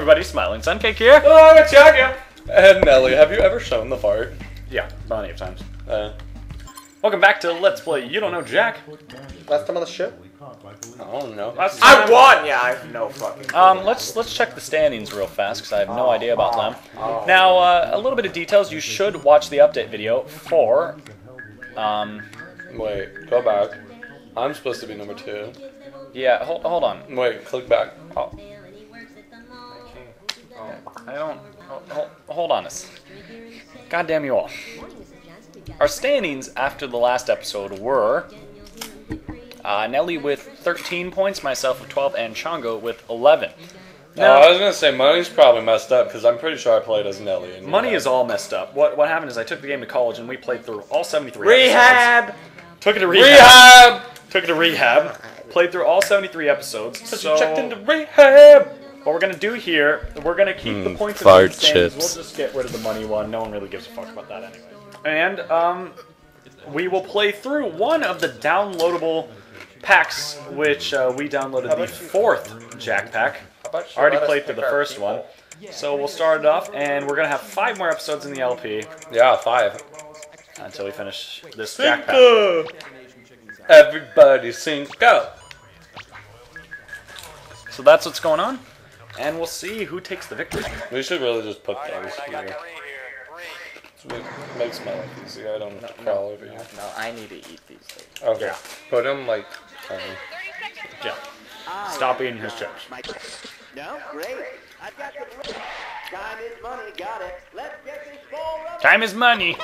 everybody, Smiling Suncake here. Hello, it's Yaga. And Nelly, have you ever shown the fart? Yeah, plenty of times. Welcome back to Let's Play You Don't Know Jack. Last time on the show? I don't know. I won! Yeah, I have no fucking let's check the standings real fast, because I have no idea about them. Now, a little bit of details. You should watch the update video for... Wait, go back. I'm supposed to be number 2. Yeah, hold on. Wait, click back. Oh. I don't... Hold on us. Goddamn you all. Our standings after the last episode were... Nelly with 13 points, myself with 12, and Chongo with 11. Now, I was going to say, money's probably messed up, because I'm pretty sure I played as Nelly. And money is all messed up. What happened is I took the game to college, and we played through all 73 episodes. Took it to rehab! Took it to rehab. Played through all 73 episodes, so... checked into rehab! What we're going to do here, we're going to keep the points... Fart chips. We'll just get rid of the money one. No one really gives a fuck about that anyway. And, we will play through one of the downloadable... packs, which we downloaded the 4th Jack pack. Already played through the first one. So we'll start it off, and we're going to have 5 more episodes in the LP. Yeah, 5. Until we finish this Jack pack. Everybody sing go! So that's what's going on, and we'll see who takes the victory. We should really just put things here. It makes my life easy. I don't have to crawl over here. No, I need to eat these things. Okay. Yeah. Put them like... yeah. Stop eating his chips. No? Great. I've got the... Time is money. Got it. Let's get this ball rolling. Time is money.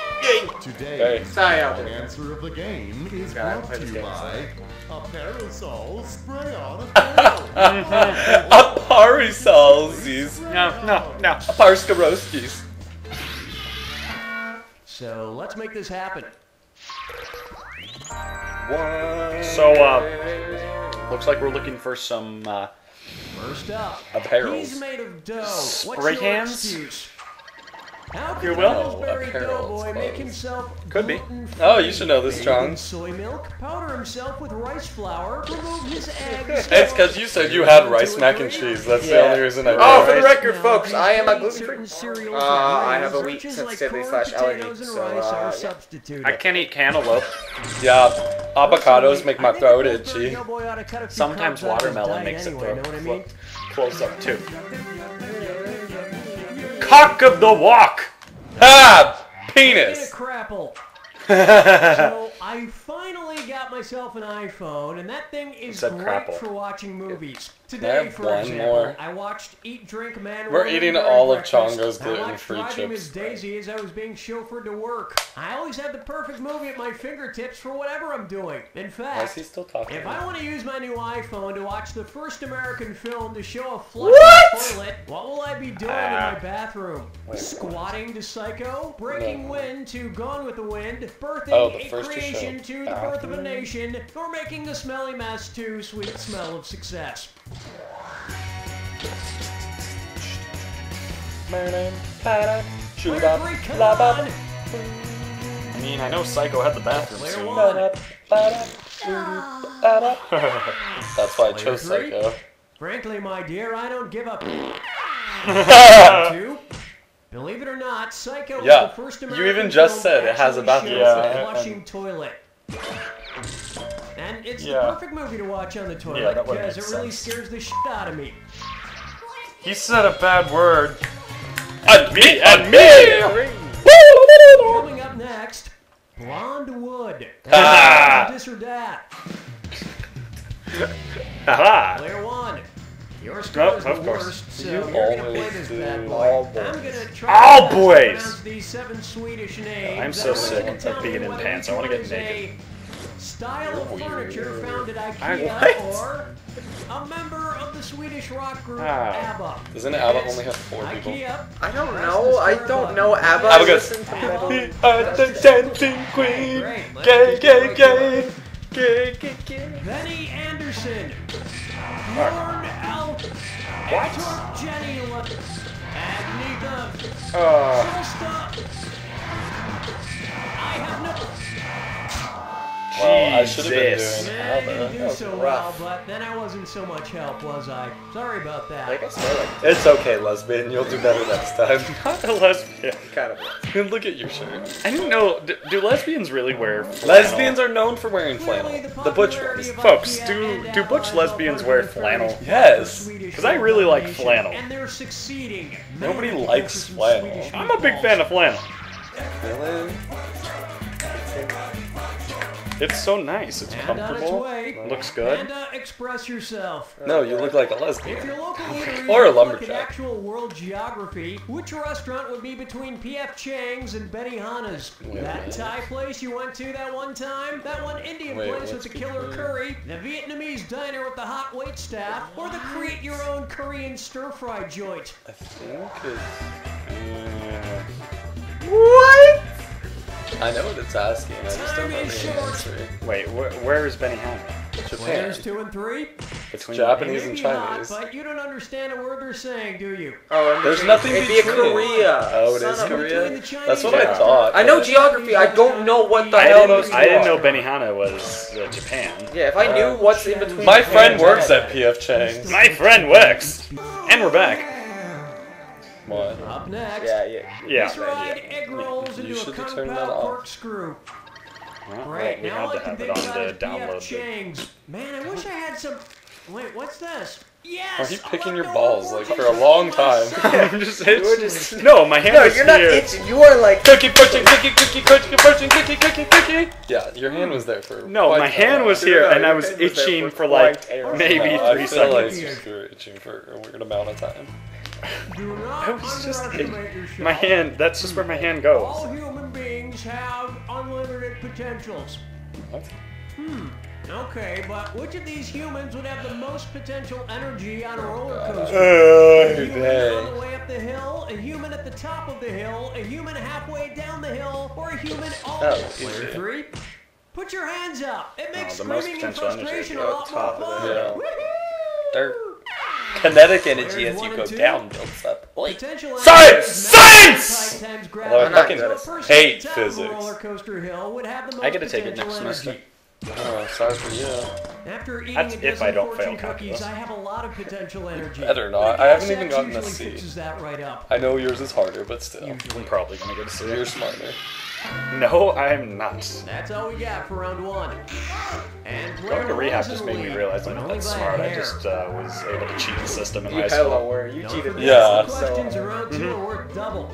Today, the answer of the game is brought to you by Appaerosol Spray-On Apparel. Appaerosolsies. No. Appaeroscaroskies. So let's make this happen. So, looks like we're looking for some, first up, apparel. He's made of dough. Spray cans? How can Pillsbury Doughboy make himself gluten-free? Could be. Oh, you should know this, John. Soy milk, powder himself with rice flour, remove his eggs. It's because you said you had rice mac and cheese. That's the only reason I know. Oh, for the record, folks, I am a gluten-free. I have a wheat sensitivity/allergy, so I can't eat cantaloupe. Yeah, avocados make my throat itchy. Sometimes watermelon makes it throw close up too. Cock of the walk! Ha! Penis! So I finally got myself an iPhone, and that thing is great for watching movies. Today, for example, I watched Eat, Drink, Man. We're eating all of Chongo's gluten-free chips. I watched Miss Daisy as I was being chauffeured to work. I always have the perfect movie at my fingertips for whatever I'm doing. In fact, if I want to use my new iPhone to watch the first American film to show a flush toilet, what will I be doing in my bathroom? Squatting to Psycho, Breaking Wind to Gone with the Wind, birthing a creation to The Birth of a Nation, or making the smelly mess to Sweet Smell of Success. I mean, I know Psycho had the bathroom scene. That's why I chose Psycho. Frankly, my dear, I don't give up. Believe it or not, Psycho was the first American. You even just said it has a bathroom flushing toilet. And it's the perfect movie to watch on the toilet because it really scares the shit out of me. He said a bad word. And me! Coming up next, Blonde Wood. This or that. Player one. Your score is the worst, so you're going to play this bad boy. I'm going to try to pronounce these 7 Swedish names. I'm so sick of being in pants. I want to get naked. Style of furniture found at IKEA or a member of the Swedish rock group ABBA. Doesn't ABBA only have 4 people? I don't know. I don't know ABBA. ABBA goes, we are the dancing queen. Gay, gay, gay. Gay, gay, gay. Benny Anderson. Bjorn Alp. What? Jenny Lewis. Agnetha. Shasta. I have no... Well, I should have been doing Alba. You do so well, but then I wasn't so much help, was I? Sorry about that. Like I said, it's okay, lesbian. You'll do better next time. Not a lesbian. Kind of. Lesbian. Look at your shirt. I didn't know. Do lesbians really wear flannel? Lesbians are known for wearing flannel. The butch ones. Folks, do butch lesbians wear flannel? Yes. Because I really like flannel. And they're succeeding. Nobody likes flannel. I'm a big fan of flannel. Really? It's so nice. It's comfortable. Looks good. And, express yourself. No, you look like a lesbian. If your local leader or a lumberjack. Like actual world geography. Which restaurant would be between P.F. Chang's and Benihana's? That Thai place you went to that one time? That one Indian place with the killer curry? The Vietnamese diner with the hot wait staff? Or the create your own Korean stir fry joint? I think it's... What? I know what it's asking, I just don't know the answer. Wait, where is Benihana? Japan. 2 and 3? Between Japanese and Chinese. But you don't understand a word they're saying, do you? Oh, there's nothing between. It'd be Korea. Oh, it is Korea? That's what I thought. I know geography, I don't know what the hell those are. I didn't know Benihana was Japan. Yeah, if I knew what's in between. My friend works at P.F. Chang's. My friend works! And we're back. What? Up next, yeah. Egg rolls into a compound corkscrew. Right, we now had to have it on the download. Man, I wish I had some. Wait, what's this? Yes. Are you picking your balls like for a long time? I'm just itching. No, my hand is here. No, you're not itching. You are like cookie pushing, cookie. Yeah, your hand was there for. No, my hand was here, and I was itching for like maybe 3 seconds. I feel like you were itching for a weird amount of time. That was just my hand. That's just where my hand goes. All human beings have unlimited potentials. What? Okay, but which of these humans would have the most potential energy on a roller coaster? A human all the way up the hill, a human at the top of the hill, a human halfway down the hill, or a human all the way. 3. Put your hands up. It makes screaming and frustration a lot more fun. Woohoo! Dirt. Kinetic energy as you go down builds up. Science! Science! Although I fucking hate physics. I gotta take it next semester. Oh, sorry for you. After eating that's if I don't fail cookies, I have a lot of potential energy. Better not. I haven't even gotten a C. I know yours is harder, but still. I'm probably gonna get a C. You're smarter. No, I'm not. That's all we got for round 1. And going to rehab just made me realize I'm not that smart. I just was able to cheat the system in high school. You cheated. Yeah. Questions around 2 are worth double.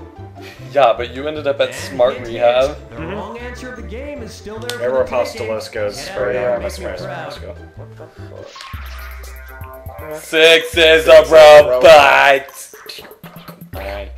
Yeah, but you ended up at smart rehab. The wrong answer of the game is still there. Error apostolescos for ARMS. 6 is a robot. Yeah.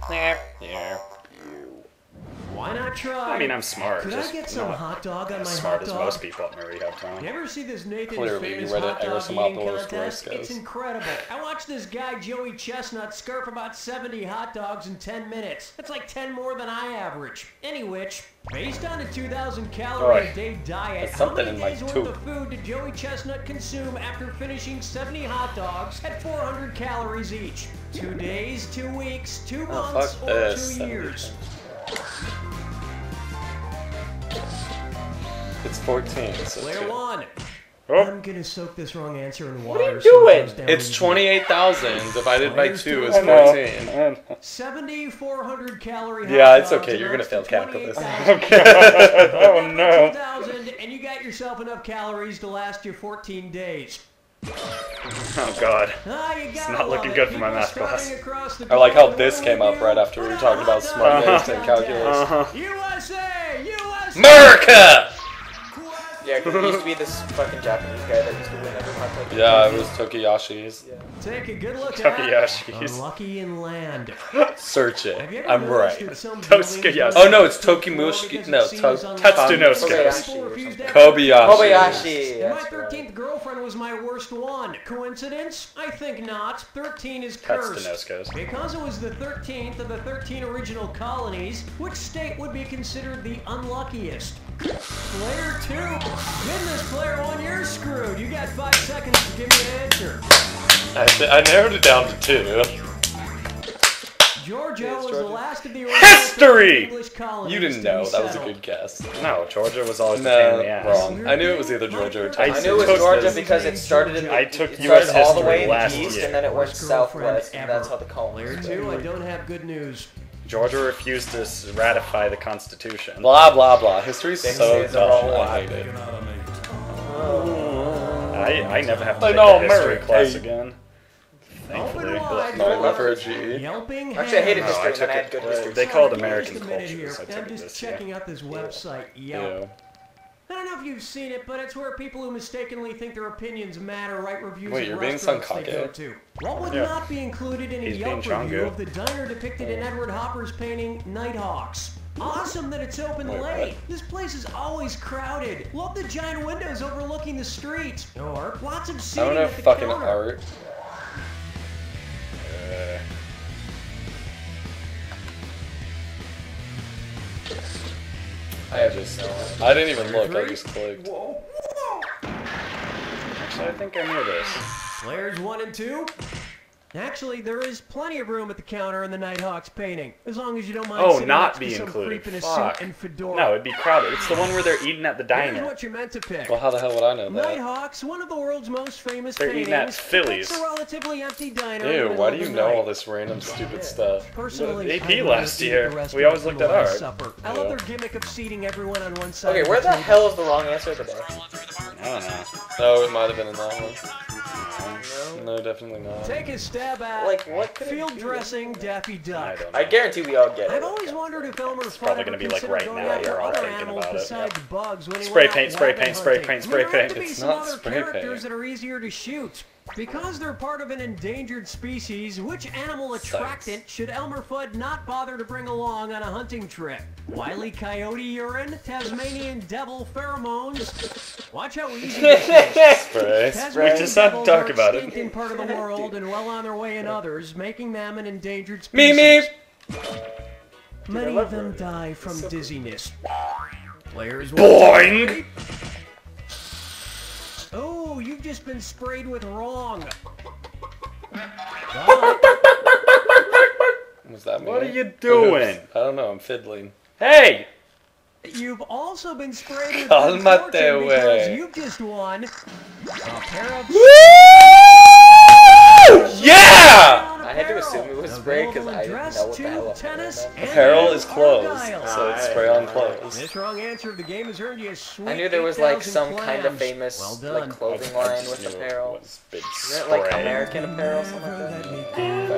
Why not try? I mean, I'm smart. Could I get some hot dog on my hot dog? Smart as most people at my rehab time. You ever see this Nathan's Famous Hot Dog Eating Contest? It's incredible. I watched this guy, Joey Chestnut, scarf about 70 hot dogs in 10 minutes. That's like 10 more than I average. Any which, based on a 2,000-calorie-a-day diet, how many days worth of food did Joey Chestnut consume after finishing 70 hot dogs at 400 calories each? 2 days, 2 weeks, 2 months, or 2 years? It's 14. So Player 1. Oh. I'm gonna soak this wrong answer in water. What are you doing? It's 28,000 divided by 2 is 14. 7,400 calorie. Yeah, it's okay. You're gonna fail calculus. Oh no. 2,000, and you got yourself enough calories to last you 14 days. Oh god, it's not looking good for my math class. I like how this came up right after we were talking about smart ways and calculus. USA! America! Yeah, because it used to be this fucking Japanese guy that used to win every month. Yeah, it was Tokiyashi's. Yeah. Take a good look at Tokiyashi's. Lucky in land. Search it. I'm right. Tosukeyashi. Oh no, it's Tokimushi. No, Tatsunosuke. Kobayashi. My 13th girlfriend was my worst one. Coincidence? I think not. 13 is cursed. Because it was the 13th of the 13 original colonies, which state would be considered the unluckiest? Player 2. Goodness, Player 1, you're screwed. You got 5 seconds to give me an answer. I narrowed it down to 2. Georgia was Georgia. The last of the history. English colonies. You didn't know. That was a good guess. No, Georgia was always the family ass. Wrong. I knew it was either Georgia or Texas. I knew it was Georgia because it started in the, I took U.S. history all the way in the east, and then it worked southwest, and that's how the colonies. Layer 2, I don't have good news. Georgia refused to ratify the Constitution. Blah, blah, blah. History's so dumb. I hate it. I never have to take a history class again. Thankfully. Actually, I hated history, and I had good history. They call it American culture, so I took it this year. I'm just checking out this website, Yelp. I don't know if you've seen it, but it's where people who mistakenly think their opinions matter write reviews of restaurants they go to. What would not be included in a Yelp review of the diner depicted in Edward Hopper's painting, Nighthawks? Awesome that it's open late. This place is always crowded. Love the giant windows overlooking the streets. No art. Lots of seating at the counter. I don't know fucking art. I just I didn't even look, I just clicked. Whoa. Actually, I think I knew this. Layers 1 and 2? Actually, there is plenty of room at the counter in the Nighthawks painting. As long as you don't mind sitting next to some creep in a suit and fedora. No, it'd be crowded. It's the one where they're eating at the diner. Here's what you're meant to pick. Well, how the hell would I know that? Nighthawks, one of the world's most famous paintings. They're eating at Phillies. It's a relatively empty diner. Ew, why do you know all this random stupid stuff? Personally, AP last year, we always looked at art. I love their gimmick of seating everyone on one side. Okay, where the hell is the wrong answer today? I don't know. No, it might have been in that one. No, definitely not. Take a stab at field dressing Daffy Duck. I guarantee we all get it. I've always wondered if Elmer Fudd ever considered going after other animals besides bugs when he went out rabbit hunting. Spray paint. It's not spray paint. There have to be some other characters that are easier to shoot. Because they're part of an endangered species, which animal attractant should Elmer Fudd not bother to bring along on a hunting trip? Wile E. Coyote urine? Tasmanian devil pheromones? Watch how easy this is. Tasmanian devils are extinct in part of the world and well on their way in others, making them an endangered species. Many of them die from dizziness. Players Boing! Oh, you've just been sprayed with wrong. What's that mean? What are you doing? I don't know, I'm fiddling. Hey! You've also been sprayed with misfortune because you've just won a pair of... Woo! Yeah! I had to assume it was spray because I didn't know what the hell tennis apparel is clothes, so it's spray on clothes. This wrong answer of the game has earned you a sweet I knew there was like some kind of famous like clothing line with apparel. Isn't it like American apparel or something like that?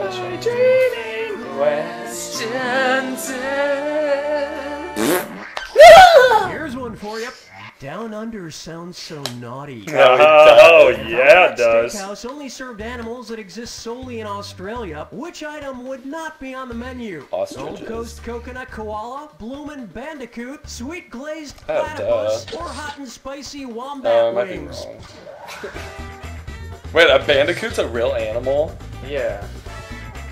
Here's one for you. Down Under sounds so naughty. Oh, yeah, it does. Steakhouse only served animals that exist solely in Australia. Which item would not be on the menu? Ostriches. Gold Coast coconut koala, bloomin' bandicoot, sweet glazed platypus, or hot and spicy wombat wings. Wait, a bandicoot's a real animal? Yeah.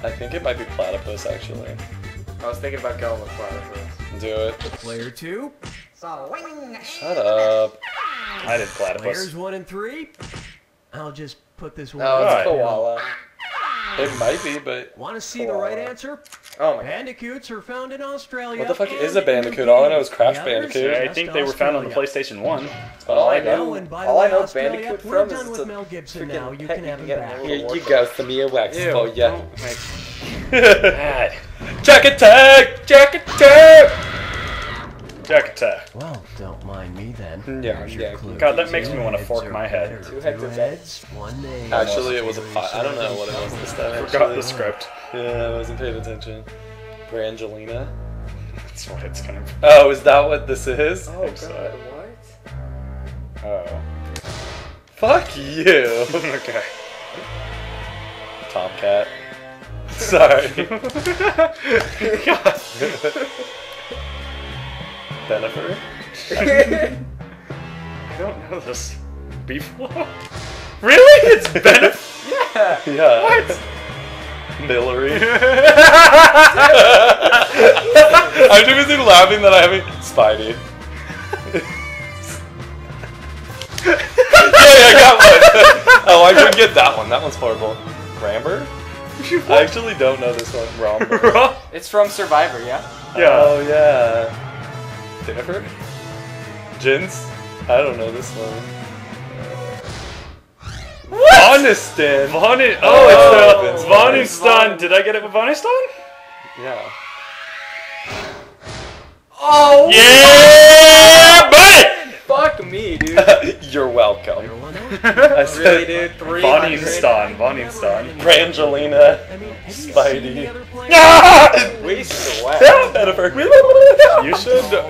I think it might be platypus, actually. I was thinking about going with platypus. Do it. Player 2. Shut up. I did platypus. Players 1 and 3. I'll just put this one. No, it's koala. It might be, but... Want to see the right answer? Oh my God. Bandicoots are found in Australia. What the fuck is a bandicoot? All I know is Crash Bandicoot. I think they were found on the PlayStation 1. All I know. All I know Bandicoot from is it's a freaking pet you can get an award. Here you go, Samia Waxman. Oh, yeah. Jack Attack! Jack Attack! Jack Attack. Well, don't mind me then. Yeah. God, that makes me want to fork my head. Two heads. One name. Actually, it was a pot. I don't know what it was this time. I forgot the script. Yeah, I wasn't paying attention. Brangelina? That's what it's gonna be. Oh, is that what this is? Oh, God, what? Oh. Fuck you! Okay. Topcat. Sorry. God. Bennifer? I don't know this. Beefalo? Really? It's Bennifer? Yeah. What? Millery. I'm too busy laughing that I haven't. Spidey. Yeah, I got one. Oh, I did get that one. That one's horrible. Ramber? I actually don't know this one. Romper. It's from Survivor, yeah? Yeah. Oh, yeah. Jennifer? Jins? I don't know this one. What? Vonistan. Oh, it's Vonistan. Did I get it with Vonistan? Yeah. Oh! Yeah, buddy! Fuck me, dude. You're welcome. I said, really, dude? Vonistan. Brangelina. Spidey. Wasted away.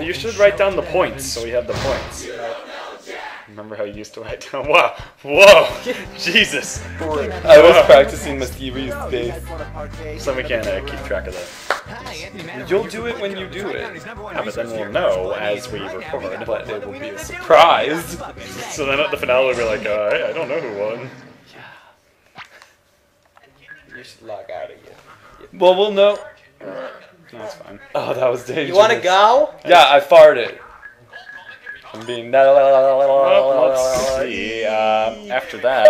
You should write down the points so we have the points. Remember how you used to write down? Wow! Whoa! Jesus! I was practicing Mosquito's face. So we can't keep track of that. You'll do it when you do it. Yeah, but then we'll know as we record, but it will be a surprise. So then at the finale, we'll be like, I don't know who won. You should log out of here. Well, we'll know. No, that's fine. Oh, that was dangerous. You want to go? Yeah, I farted. I'm being let's see. After that,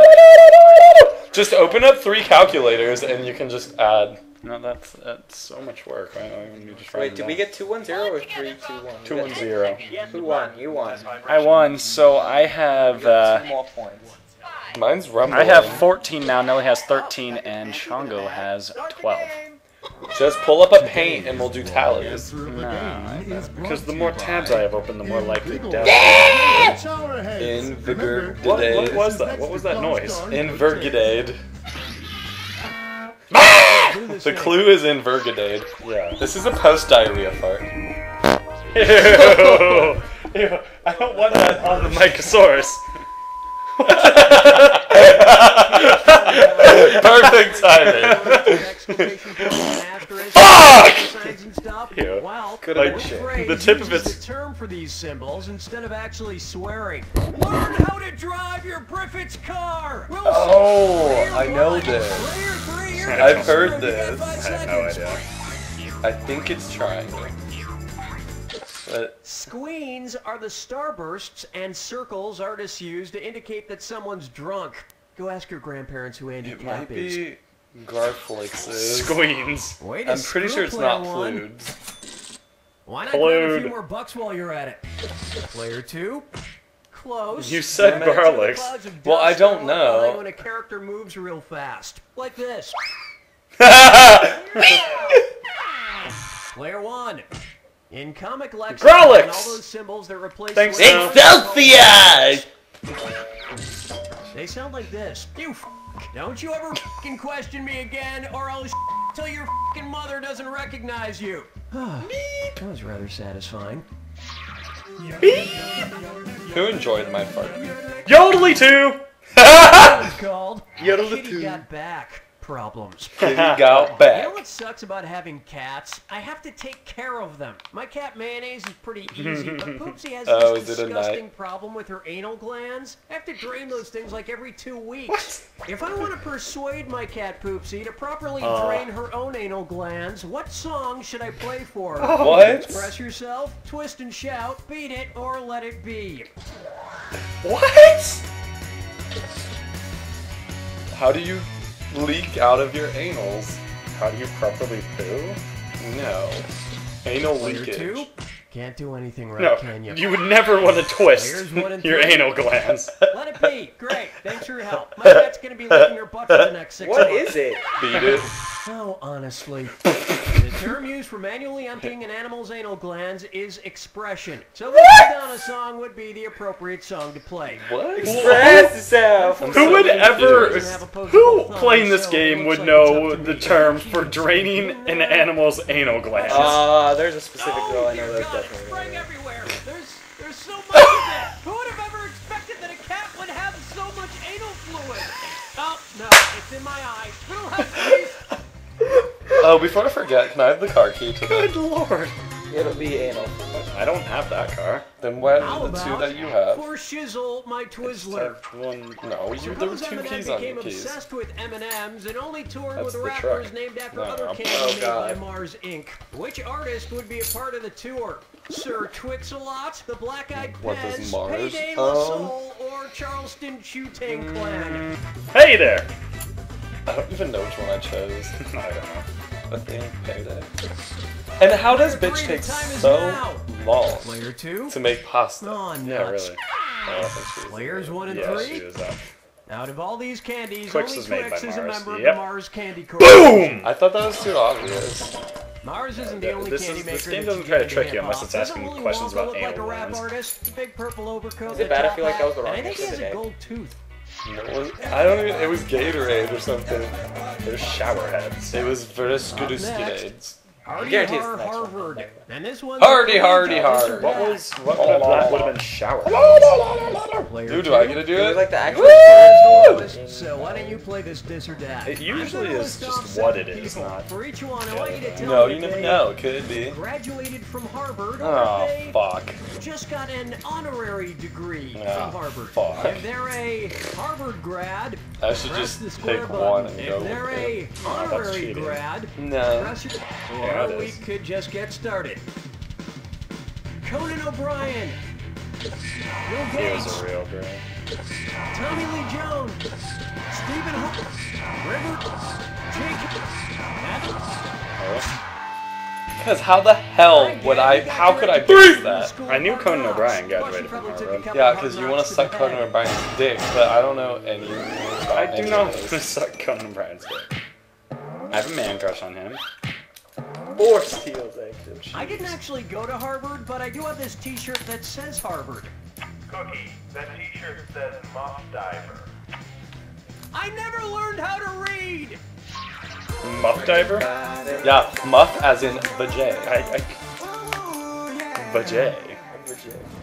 just open up three calculators and you can just add. No, that's so much work. I don't even need to try. Wait, did we get 210 or 321? 210. Who won? You won. I won. So I have 2 more points. Mine's rumbling. I have 14 now. Nelly has 13, and Chongo has 12. Just pull up a paint and we'll do tallies. No, because the more tabs I have open, the more likely to doubt. Yeah! In-Vigor-Ade. What was that? What was that noise? In-Vigor-Ade. The clue is In-Vigor-Ade. Yeah. This is a post-diarrhea fart. Ew. Ew. I don't want that on the Micosaurus. Perfect timing. Fuck! Ew. Good idea. The tip of it's term for these symbols instead of actually swearing. Learn how to drive your Briffitt's car. Oh, I know this. I've heard this. I have no idea. I think it's triangle. Squeens are the starbursts and circles artists use to indicate that someone's drunk. Go ask your grandparents who Andy Clapp is. It might be Garflakes is. Squeens. Wait, I'm pretty sure it's not Flude. Why not grab a few more bucks while you're at it? Player 2. Close. You said garlics. Well, I don't know. When a character moves real fast, like this. Player 1. In comic lexicon, all those symbols that replace. Thanks, Excelsior! They sound like this. You don't you ever f***ing question me again, or I'll till your f***ing mother doesn't recognize you. That was rather satisfying. Beep. Who enjoyed my fart? Yodely 2! Yodely 2. Got back. Problems. Kitty got back. You know what sucks about having cats? I have to take care of them. My cat Mayonnaise is pretty easy, but Poopsie has this disgusting problem with her anal glands. I have to drain those things like every 2 weeks. What? If I want to persuade my cat Poopsie to properly drain her own anal glands, what song should I play for her? What? Express Yourself, Twist and Shout, Beat It, or Let It Be. What? How do you leak out of your anals? How do you properly poo? No. Anal leakage. Two? Can't do anything right, can you? You would never want to twist your anal glands. Let it be. Great. Thanks for your help. My cat's going to be licking your butt for the next 6 months. What is it? Beat it. Oh, honestly. The term used for manually emptying an animal's anal glands is expression. So let's down a song would be the appropriate song to play. What? Express Yourself. Who would ever... Who playing this game would know the term for draining an animal's anal glands? There's a specific girl I know that definitely. Spraying everywhere. There's so much of it. Who would have ever expected that a cat would have so much anal fluid? Oh, no. It's in my eye. Who has... Oh, before I forget, can I have the car key to that? Good lord. It'll be anal. I don't have that car. Then what are the 2 that you have? For shizzle, my Twizzler. There were 2 keys on your keys. Obsessed with M&Ms and only toured with rappers named after other candies made by Mars Inc. Which artist would be a part of the tour? Sir Twix-a-Lot, the Black-Eyed Peas, Payday LaSoul, or Charleston Chutang Clan? Hey there! I don't even know which one I chose. I don't know. But they paid it. And how does bitch take so long Player two? To make pasta? Oh, no. Yeah, really. Players one and three? She was up. Out of all these candies, Twix is a member of the Mars Candy Corporation. Boom! I thought that was too obvious. Mars isn't the only candy maker. This game doesn't try to trick you unless it's asking questions about animal ones. Is it bad? I feel like that was the wrong answer today. I don't even. It was Gatorade or something. It was shower heads. It was Veriscuduscudades. Harvard. And this one. Hardy. What was? What would have been shower? Dude, do I get to do it? Like the actual Woo! So why don't you play this diss or dat? It usually is just what it is, not. For each one, I want you to tell me. No, you never know. It could be. Graduated from Harvard. Oh fuck. Just got an honorary degree from Harvard. Fuck. If they're a Harvard grad, I should just pick one and go with it. If they're a honorary grad, no. Or we could just get started. Conan O'Brien. He was a real girl. Tommy Lee Jones. Stephen Hopper. River. Jake. Because how the hell would I? How could I do that? I knew Conan O'Brien graduated from Harvard. Yeah, because you want to suck Conan O'Brien's dick, but I don't know any. I do not want to suck Conan O'Brien's dick. I have a man crush on him. Force steals active. Jeez. I didn't actually go to Harvard, but I do have this T-shirt that says Harvard. Cookie, that T-shirt says Moth Diver. I never learned how to read. Muff Diver? Yeah, muff as in vajay. Vajay.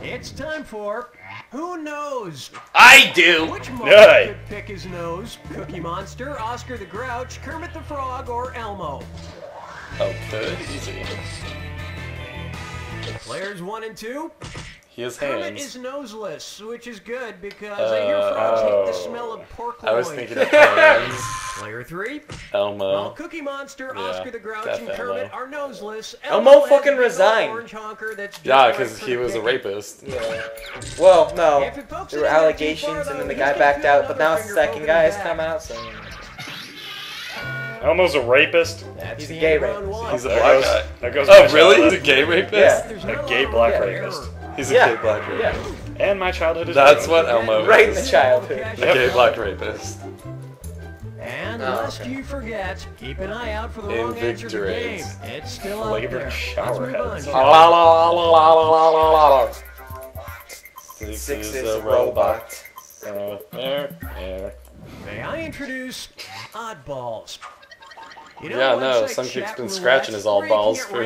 It's time for Who Knows? I do! Which monster could pick his nose? Cookie Monster, Oscar the Grouch, Kermit the Frog, or Elmo? Oh, good. Easy. Players one and two. He has hands. Kermit is noseless, which is good because I hear frogs hate the smell of pork loin. I was thinking of hands. Player three. Elmo. Well, Cookie Monster, Oscar the Grouch, and Kermit are noseless. Elmo fucking resigned. Yeah, because he was a rapist. Yeah. Well, no. There were allegations, and then the guy backed out, but now it's the second guy has come out, so... Elmo's a rapist. Yeah, he's a gay rapist. He's a black guy. Oh, really? He's a gay rapist? Yeah. A gay black rapist. He's a gay black rapist. And my childhood is That's what Elmo is. Right in the childhood. A gay black rapist. And lest you forget, keep an eye out for the wrong answer to the game. It's still out there. Showerheads. Six is a robot. May I introduce Oddballs? You know, some chick's been scratching his all balls for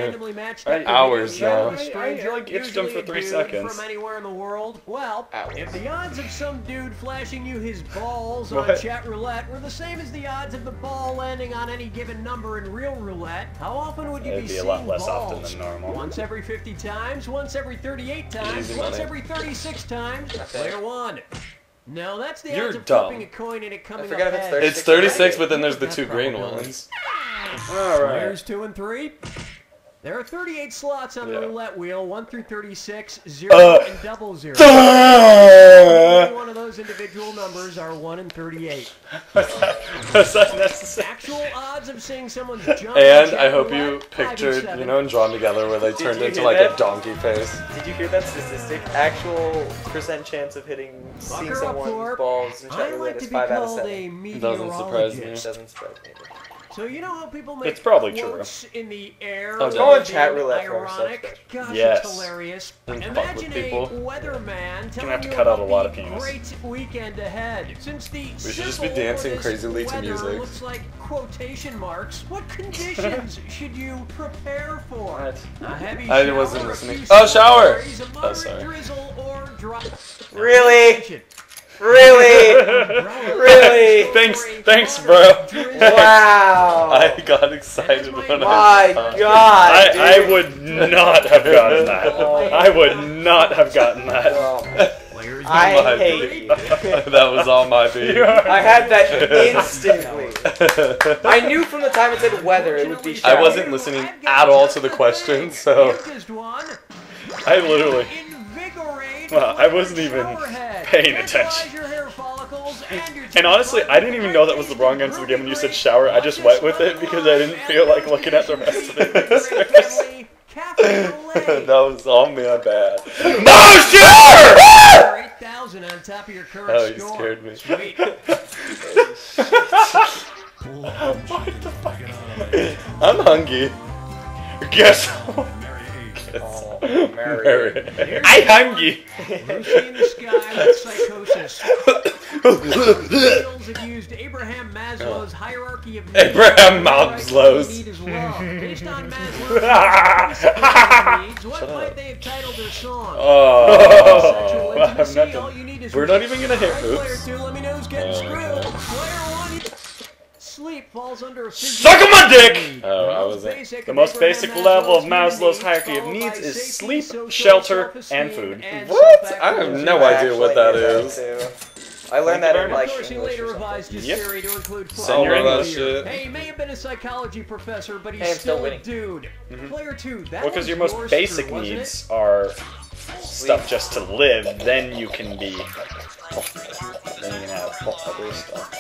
hours now. I feel like itched him for 3 seconds. From anywhere in the world. Well, if the odds of some dude flashing you his balls on Chat Roulette were the same as the odds of the ball landing on any given number in real roulette, how often would you be seeing balls? It'd be a lot less often than normal. Once every 50 times, once every 38 times, once every 36 times. Player one. No, that's the odds of flipping a coin and it coming up heads. It's 36, but then there's the two green ones. All right. Players two and three. There are 38 slots on the roulette wheel, 1 through 36, 0 and 00. Every one of those individual numbers are 1 in 38. Was that necessary? Actual odds of seeing someone's jump. And I hope you pictured, you know, and drawn together where they turned into like a donkey face. Did you hear that statistic? Actual percent chance of hitting, seeing someone's balls in Chat Roulette is 5 out of 7. Doesn't surprise me. Doesn't surprise me. So you know how people make quotes in the air? It's all in Chat Roulette for ironic. Gosh, it's hilarious. Imagine a weatherman telling you about the great weekend ahead. Since the we should just be dancing crazily to music. Looks like quotation marks. What conditions should you prepare for? A heavy shower, I wasn't listening. Oh, shower! Oh, sorry. Really? Really? Thanks, bro. Wow. I got excited when I saw it. My God, dude. I would not have gotten that. I would not have gotten that. Oh. I hate you. That was all my beat. I had that instantly. I knew from the time it said weather it would be shower. I wasn't listening at all to the question, so... I literally... In-Vigor-Ade. Well, I wasn't even paying attention. And honestly, I didn't even know that was the wrong answer to the game when you said shower. I just went with it because I didn't feel like looking at the rest of it. That was all me, I'm bad. No, sure! 8,000 on top of your current score. You scared me. What the fuck? I'm hungry. Guess what? Oh, Mary. I hungry. Lucy in the sky with psychosis. Beatles have used Abraham Maslow's hierarchy of needs. Abraham Maslow's. Based on Maslow's needs, what might they have titled their song? Oh, I'm not. We're not even gonna hit. Oops. Player 2, let me know who's getting screwed. Player 1. Sleep falls under a suck on my dick! Oh, I was it. The most basic level of Maslow's hierarchy of needs is sleep, shelter, and food. What? I have no idea what that is. I learned that in like English or something. Yep. Send your English shit. Hey, he may have been a psychology professor, but he's still a dude. Player 2, that well, because your most basic needs are stuff just to live, then you can be... Then you can have other stuff.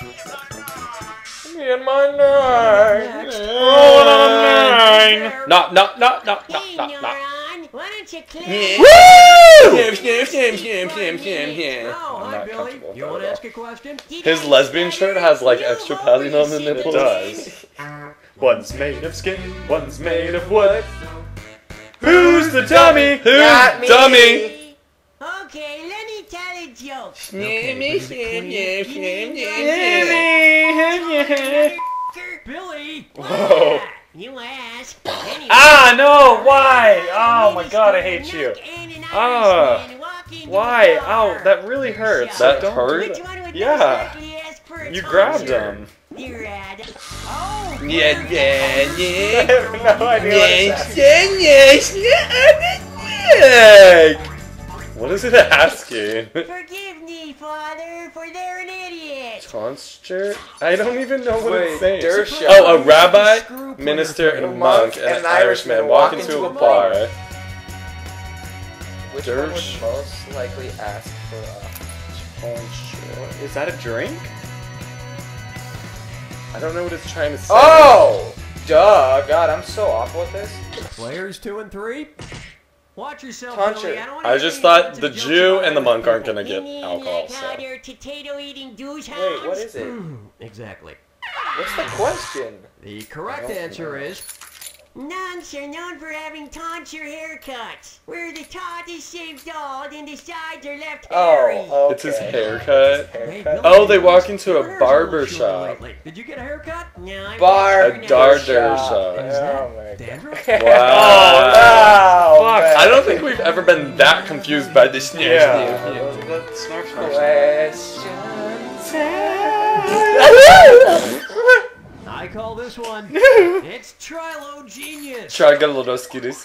In my nine. Roll on a 9. No. Why don't you clean? Woo! Snip. I'm not comfortable. You want to ask a question? His lesbian shirt has like extra padding on the nipples. It does. One's made of skin. One's made of wood. Who's the dummy? Who's dummy? Okay, let me tell a joke. Billy! Whoa! You ask. Anyway. Ah, no! Why? Oh my god, I hate you. Ah! Why? Ow, that really hurts. That hurt? Yeah. You grabbed him. Yeah. I have no idea what. What is it asking? Forgive me, Father, for they're an idiot. Tonsure? I don't even know what it's saying. Dersha. Oh, a rabbi, minister, and a monk, and an Irishman walk into a bar. Which one would most likely ask for a tonsure? Is that a drink? I don't know what it's trying to say. Oh! Duh! God, I'm so awful at this. Players 2 and 3. Watch yourself, Billy. I just thought the Jew and the monk aren't gonna get alcohol. So. Wait, what is it? Exactly. What's the question? The correct answer is nuns are known for having tonsure haircuts, where the top is shaved bald and the sides are left hairy. Oh, okay. It's his haircut. Oh, they walk into a barber shop. Did you get a haircut? No, I'm barber shop. Is that dandruff? Wow. Fuck. I don't think we've ever been that confused by this news. Yeah. I call this one. It's Trilo Genius.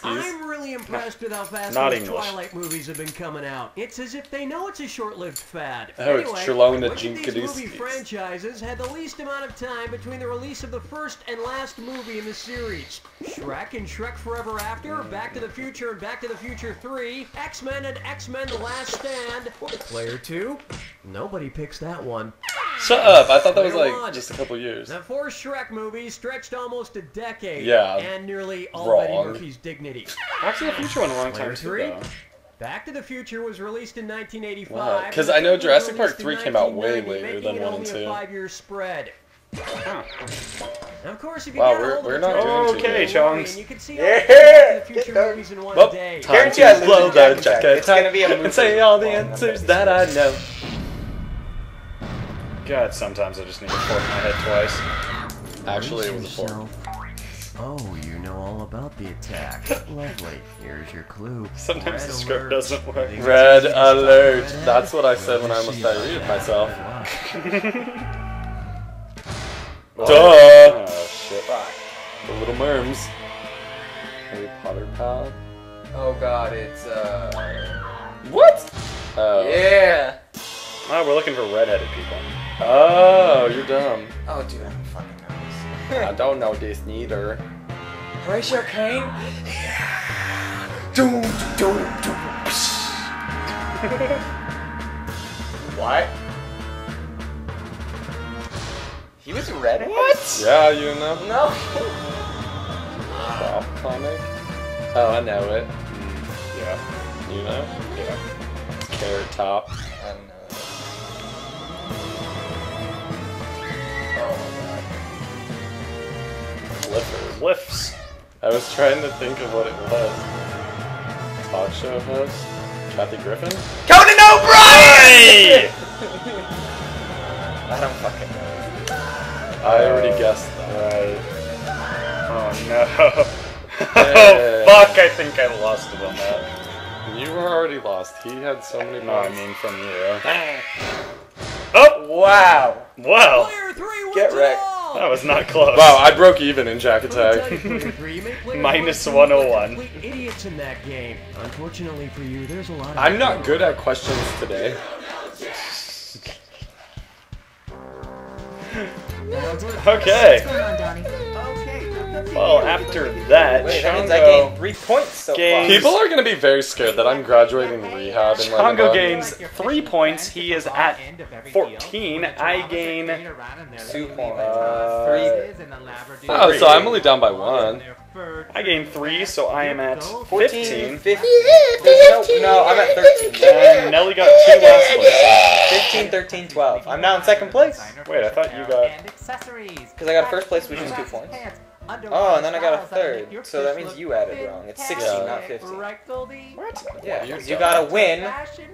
I'm really impressed with how fast the Twilight movies have been coming out. It's as if they know it's a short-lived fad. Oh, anyway, it's Trilo the Genius. These movie franchises had the least amount of time between the release of the first and last movie in the series. Shrek and Shrek Forever After, Back to the Future and Back to the Future 3, X Men and X Men: The Last Stand. Player 2. Nobody picks that one. Shut up! I thought that was like just a couple years. The 4 Shrek movies stretched almost a decade. Yeah. And nearly all Betty Murphy's dignity. Back to the Future went a long time ago. Back to the Future was released in 1985. Because I know Jurassic Park 3 came out way later than 1 and 2. A 5-year spread. Huh. Of course, if you we're not doing okay, Chongs. You can see the future movies in 1 day. Time to blow the jacket. It's gonna be a movie. And say all the answers that I know. God, sometimes I just need to fork my head twice. Actually, it was a fork. Oh, you know all about the attack. Lovely. Here's your clue. Sometimes the script doesn't work. Red alert. That's what I said when I almost diarrheaed myself. Duh! Oh, shit. The Little Merms. Harry Potter pal. Oh, God, it's, What? Oh. Yeah! Oh, we're looking for redheaded people. Oh, you're dumb. Oh, dude, I don't fucking know this. I don't know this neither. Horatio Kane? Doom, doom, doom. What? He was red? What? Yeah, you know. No. Soft comic. Oh, I know it. Yeah. You know? Yeah. Carrot Top. I know it. Oh my god. Flippers. Lifts. I was trying to think of what it was. Talk show host? Kathy Griffin? Conan O'Brien! I don't fucking know. I already guessed that. Right. Oh no. Oh fuck, I think I lost him on that. You were already lost. He had so many points. I mean from you. Oh! Wow! Wow! Get wrecked. That was not close. Wow, I broke even in Jack Attack. Minus 101. Idiots in that game. Unfortunately for you, there's a lot. I'm not good at questions today. Okay. Well, after that, Chongo, I gained 3 points. So far. People are going to be very scared that I'm graduating rehab. Chongo gains 3 points. He is at 14. I gain 2 points. 3. Oh, so I'm only down by 1. I gained 3, so I am at 15. 15. No, I'm at 13. And Nelly got 2 last place. 15, 13, 12. I'm now in 2nd place. Wait, I thought you got... Because I got 1st place, which is 2 points. Oh, and then I got a 3rd, so that means you added wrong. It's 16, not 15. What? Yeah, you got a win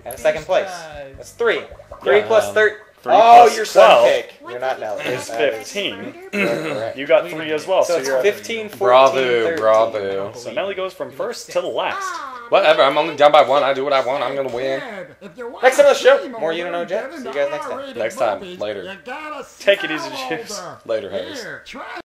and a 2nd place. That's 3. 3 plus 13. Oh, you're 12. Cake. You're not Nelly. It's 15. You got 3 as well, so you're 15, 14, bravo, bravo. So Nelly goes from 1st to the last. Whatever, I'm only down by 1. I do what I want. I'm gonna win. Next time on the show, more You Don't Know Jack. See you guys next time. Next time, later. Take it easy, Chips. Later, hoes.